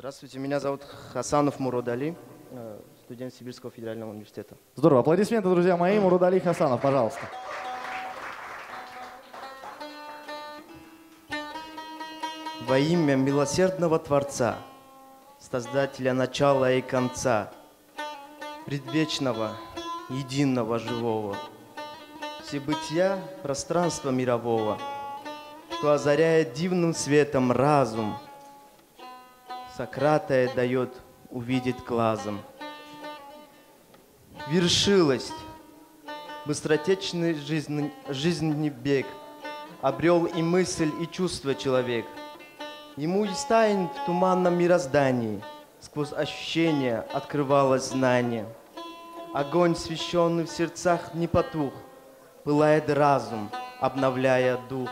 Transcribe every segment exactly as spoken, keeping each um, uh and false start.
Здравствуйте, меня зовут Хасанов Мурудали, студент Сибирского федерального университета. Здорово, аплодисменты, друзья мои, Мурудали Хасанов, пожалуйста. Во имя милосердного Творца, Создателя начала и конца, предвечного, единого, живого, всебытия пространства мирового, что озаряет дивным светом разум, Сократа дает увидеть глазом. Вершилость, быстротечный жизнь, жизненный бег, обрел и мысль, и чувство человек. Ему и стаин в туманном мироздании, сквозь ощущения открывалось знание. Огонь, священный в сердцах, не потух, пылает разум, обновляя дух.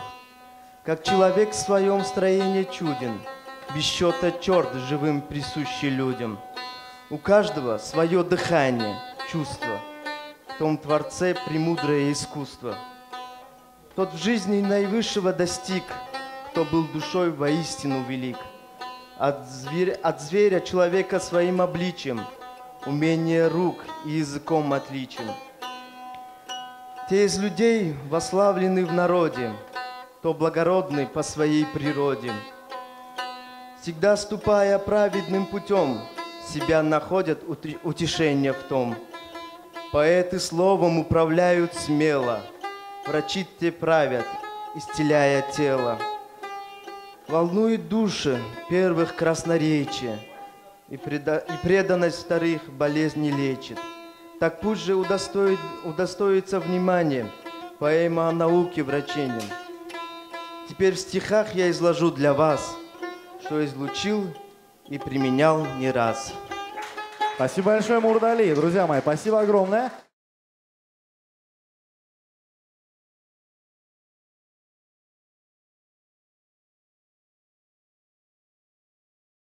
Как человек в своем строении чуден, без счета черт живым присущий людям. У каждого свое дыхание, чувство, в том Творце премудрое искусство. Тот в жизни наивысшего достиг, кто был душой воистину велик. От зверя, от зверя человека своим обличием, умение рук и языком отличием. Те из людей восславлены в народе, то благородны по своей природе. Всегда ступая праведным путем, себя находят утешение в том. Поэты словом управляют смело, врачи те правят, исцеляя тело. Волнует души первых красноречие, и преданность вторых болезни лечит. Так пусть же удостоит, удостоится внимания поэма о науке врачении. Теперь в стихах я изложу для вас, что излучил и применял не раз. Спасибо большое, Мурудали. Друзья мои, спасибо огромное.